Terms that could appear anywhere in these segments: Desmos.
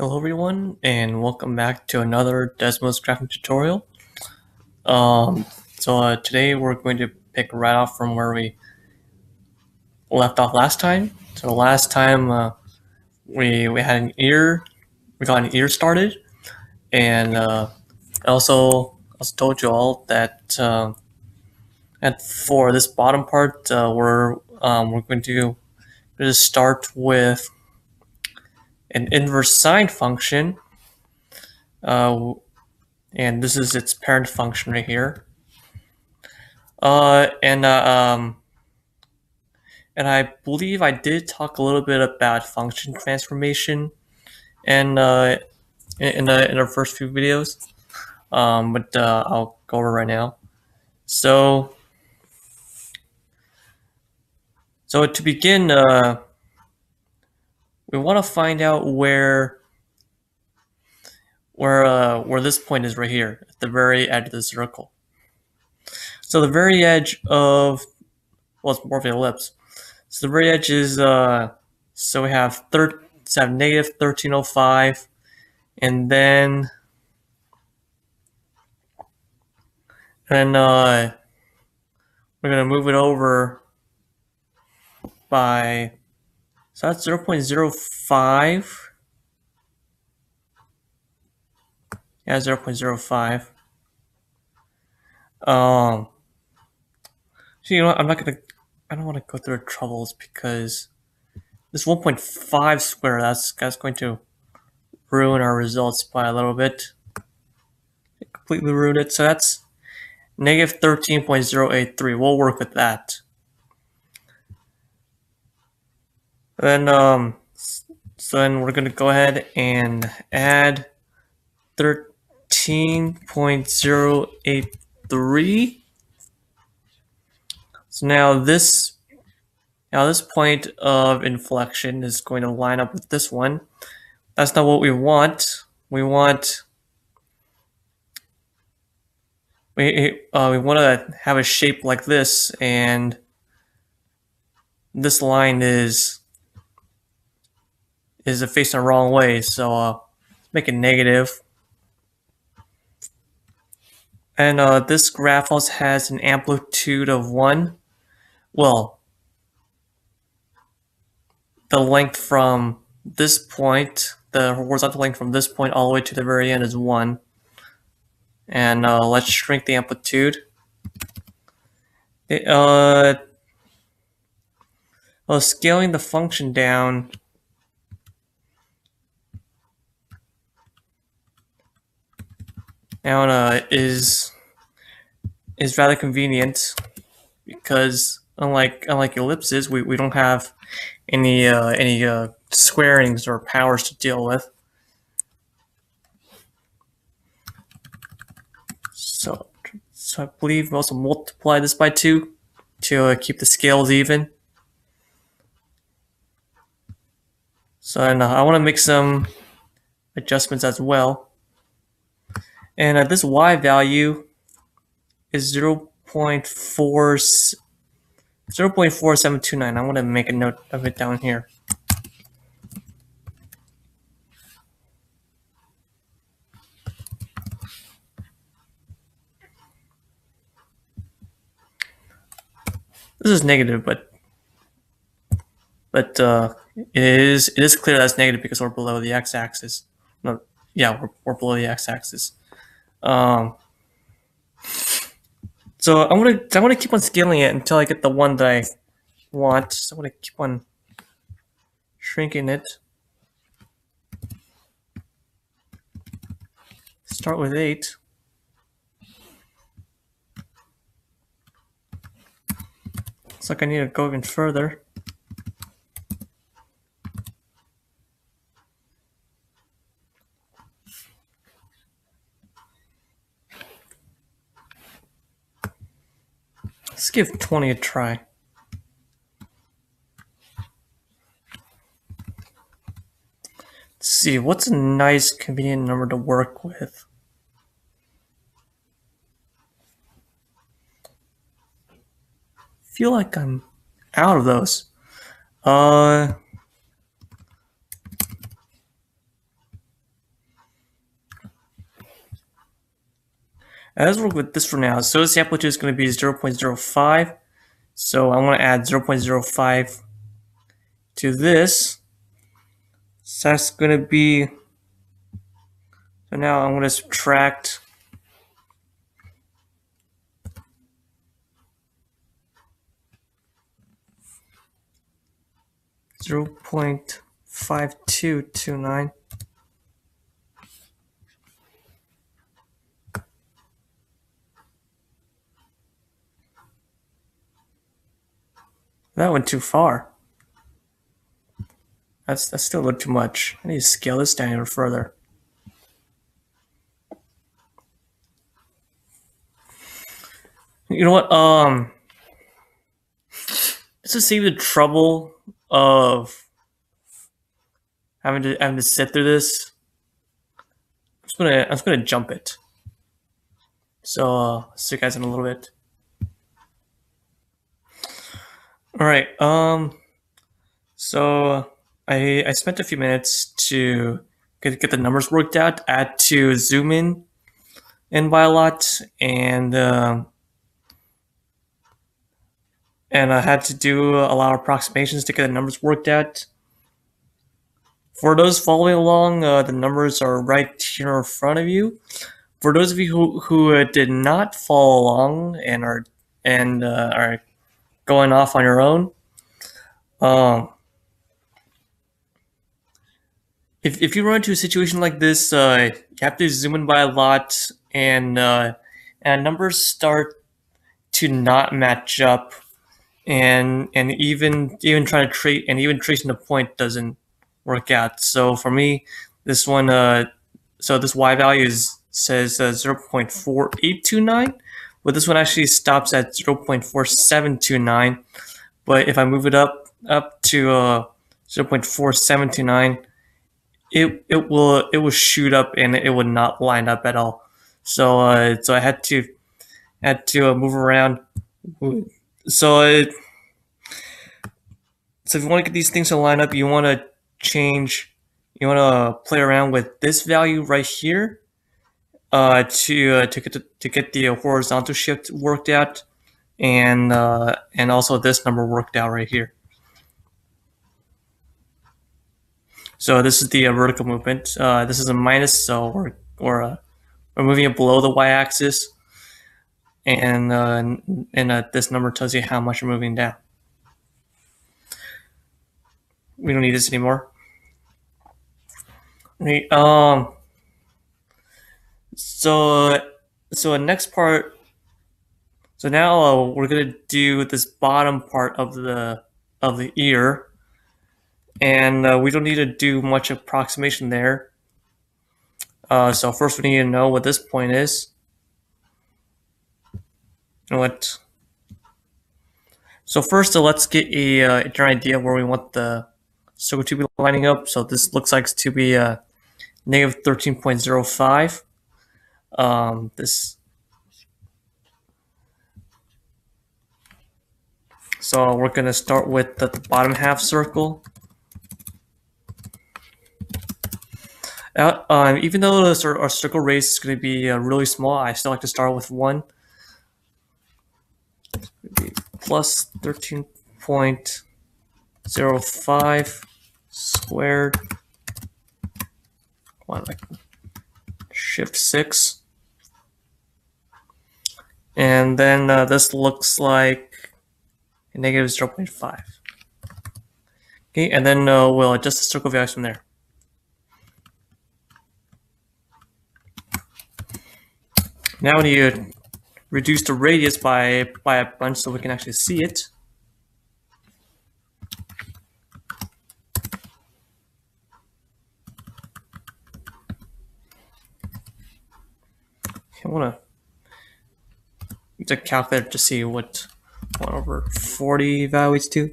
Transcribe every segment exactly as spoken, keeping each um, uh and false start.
Hello everyone, and welcome back to another Desmos graphing tutorial. Um, so uh, today we're going to pick right off from where we left off last time. So last time uh, we we had an ear, we got an ear started, and uh, also also told you all that uh, and for this bottom part uh, we're um, we're going to just start with an inverse sine function, uh, and this is its parent function right here. Uh, and uh, um, and I believe I did talk a little bit about function transformation, and uh, in uh, in our first few videos, um, but uh, I'll go over right now. So, so to begin. Uh, We want to find out where where uh, where this point is right here at the very edge of the circle. So the very edge of well, it's more of an ellipse. So the very edge is uh, so we have thir so have negative thirteen oh five, and then and uh, we're gonna move it over by. So that's zero point zero five. Yeah, zero point zero five. Um, so you know what? I'm not gonna. I don't want to go through the troubles because this one point five square. That's that's going to ruin our results by a little bit. It completely ruined it. So that's negative thirteen point zero eight three. We'll work with that. Then um, so then we're gonna go ahead and add thirteen point zero eight three. So now this now this point of inflection is going to line up with this one. That's not what we want. We want we uh, we want to have a shape like this, and this line is. is facing the wrong way, so uh, make it negative. And uh, this graph also has an amplitude of one. Well, the length from this point, the horizontal length from this point all the way to the very end is one. And uh, let's shrink the amplitude. It, uh, well, scaling the function down. Now uh, is is rather convenient because unlike unlike ellipses, we, we don't have any uh, any uh, squarings or powers to deal with. So so I believe we also multiply this by two to uh, keep the scales even. So and uh, I want to make some adjustments as well. And uh, this y value is zero point four seven two nine. I want to make a note of it down here. This is negative, but but uh, it is it is clear that's negative because we're below the x-axis. No, yeah, we're we're below the x-axis. Um, so I want to I want to keep on scaling it until I get the one that I want. So I want to keep on shrinking it. Start with eight. Looks like I need to go even further. Let's give twenty a try. Let's see, what's a nice convenient number to work with? Feel like I'm out of those. Uh Now, let's work with this for now. So this amplitude is going to be zero point zero five. So I want to add zero point zero five to this. So that's going to be, so now I'm going to subtract zero point five two two nine. That went too far. That's, that's still a little too much. I need to scale this down even further. You know what? Um, let's just save the trouble of having to having to sit through this. I'm just gonna I'm just gonna jump it. So uh, see you guys in a little bit. All right. Um. So I I spent a few minutes to get get the numbers worked out. Add to zoom in, in by a lot, and um, and I had to do a lot of approximations to get the numbers worked out. For those following along, uh, the numbers are right here in front of you. For those of you who who uh, did not follow along and are and uh, are going off on your own, um, if, if you run into a situation like this, uh, you have to zoom in by a lot, and uh, and numbers start to not match up, and and even even trying to trace and even tracing the point doesn't work out. So for me, this one, uh, so this y value is, says uh, zero point four eight two nine. But this one actually stops at zero point four seven two nine. But if I move it up up to uh, zero point four seven two nine, it it will it will shoot up and it will not line up at all. So uh, so I had to had to uh, move around. So it, so if you want to get these things to line up, you want to change. You want to play around with this value right here. Uh, to uh, to get the, to get the horizontal shift worked out, and uh, and also this number worked out right here. So this is the uh, vertical movement. Uh, this is a minus, so we're or uh, we're moving it below the y-axis, and uh, and uh, this number tells you how much you're moving down. We don't need this anymore. Okay, um. So, so the next part. So now uh, we're gonna do this bottom part of the of the ear, and uh, we don't need to do much approximation there. Uh, so first, we need to know what this point is. You know what? So first, uh, let's get a uh, an idea where we want the circle to be lining up. So this looks like to be uh, negative thirteen point zero five. Um, this, so we're going to start with the, the bottom half circle. Now, um, even though this, our, our circle radius is going to be uh, really small, I still like to start with one. Plus thirteen point zero five squared. Why like shift six. And then uh, this looks like a negative zero point five. Okay, and then uh, we'll adjust the circle values from there. Now we need to reduce the radius by, by a bunch so we can actually see it. I want to to calculate to see what one over forty evaluates to.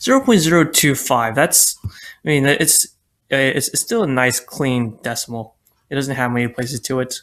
Zero point zero two five. That's, I mean, it's, it's it's still a nice clean decimal. It doesn't have many places to it,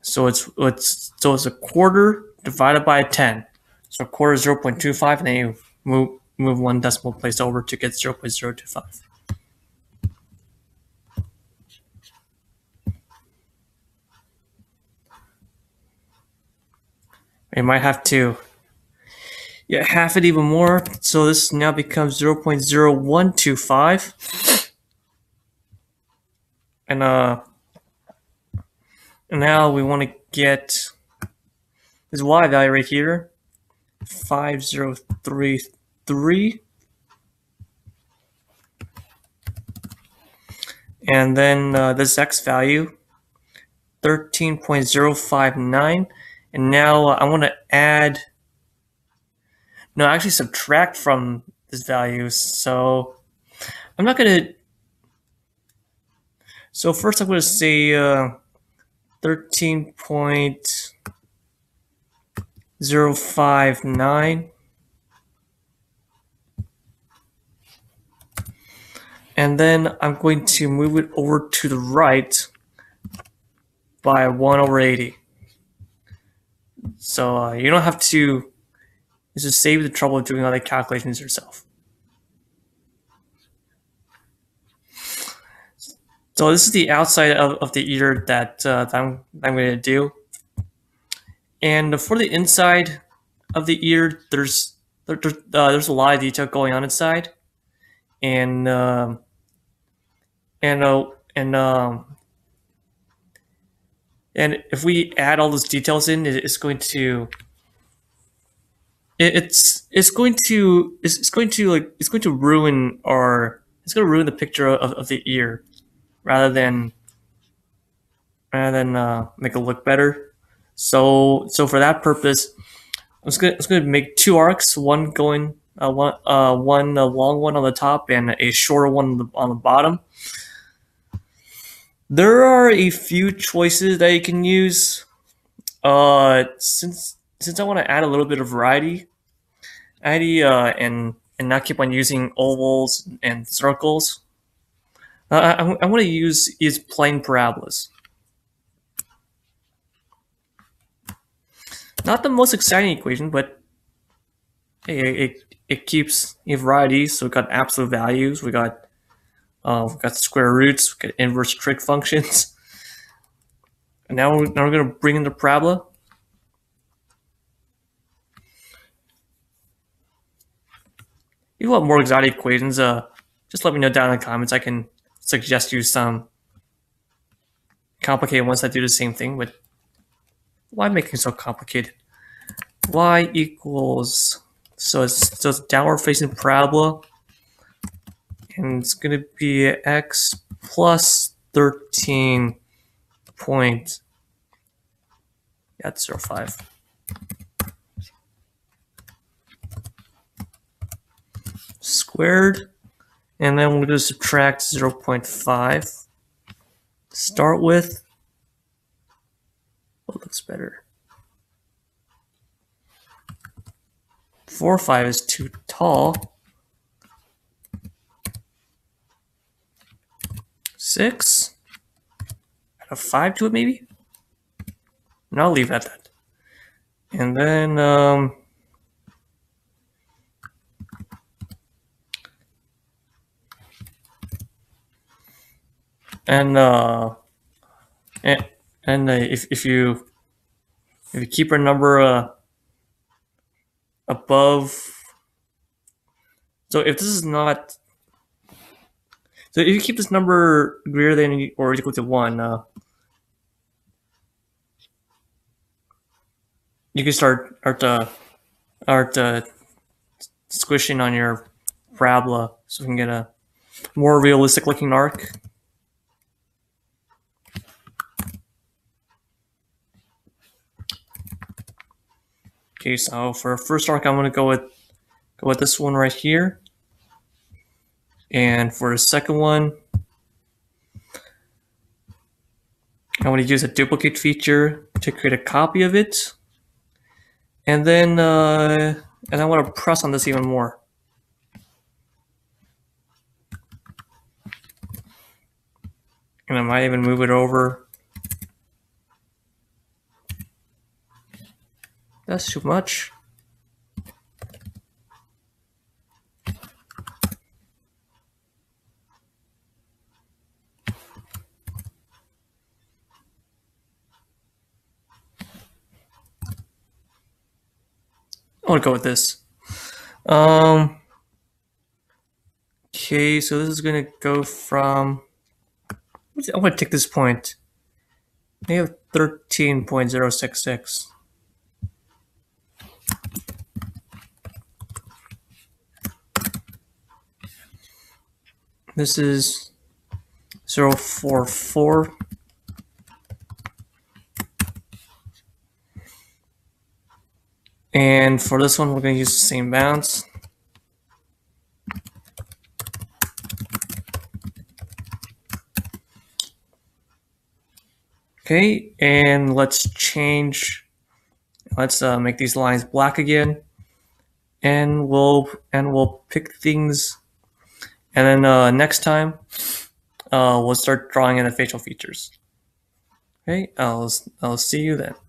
so it's it's so it's a quarter divided by ten. So a quarter is zero point two five, and then you move move one decimal place over to get zero point zero two five. I might have to yeah, half it even more. So this now becomes zero point zero one two five. And uh, and now we want to get this y value right here, five zero three three. And then uh, this x value, thirteen point zero five nine. And now uh, I want to add, no, actually subtract from this value. So I'm not going to, so first I'm going to say uh, thirteen point zero five nine. And then I'm going to move it over to the right by one over eighty. So uh, you don't have to, just save the trouble of doing all the calculations yourself. So this is the outside of, of the ear that, uh, that I'm, I'm going to do. And for the inside of the ear, there's there, there, uh, there's a lot of detail going on inside, and um, and uh, and um, and if we add all those details in, it, it's going to it, it's it's going to it's, it's going to like it's going to ruin our it's going to ruin the picture of, of the ear, rather than rather than uh, make it look better. So, so for that purpose, I'm just gonna, I'm just gonna make two arcs, one going, uh, one, uh, one a long one on the top and a shorter one on the, on the bottom. There are a few choices that you can use. Uh, since since I want to add a little bit of variety, I uh, and and not keep on using ovals and circles. Uh, I I want to use is plain parabolas. Not the most exciting equation, but hey, it it keeps a variety. So we got absolute values, we got uh, we got square roots, we got inverse trig functions, and now we're, now we're gonna bring in the parabola. If you want more exotic equations, uh, just let me know down in the comments. I can suggest you some complicated ones that do the same thing with. Why making it so complicated? Y equals, so it's, so it's downward facing parabola, and it's going to be x plus thirteen point, that's zero five. Squared, and then we're going to subtract zero point five. Start with. What looks better? four, five is too tall. six? Add a five to it, maybe? And I'll leave it at that. And then, um... And, uh... And... And uh, if, if you if you keep our number uh, above, so if this is not, so if you keep this number greater than or equal to one, uh, you can start start uh, start uh, squishing on your parabola, so we can get a more realistic looking arc. Okay, so for our first arc, I'm gonna go with go with this one right here, and for the second one, I'm gonna use a duplicate feature to create a copy of it, and then uh, and I want to press on this even more. And I might even move it over. That's too much. I'll go with this. Um, okay, so this is going to go from, I'm going to take this point. They have thirteen point zero six six. This is zero four four. And for this one, we're going to use the same bounds. Okay, and let's change. Let's uh, make these lines black again, and we'll and we'll pick things. And then uh, next time, uh, we'll start drawing in the facial features. Okay, I'll I'll see you then.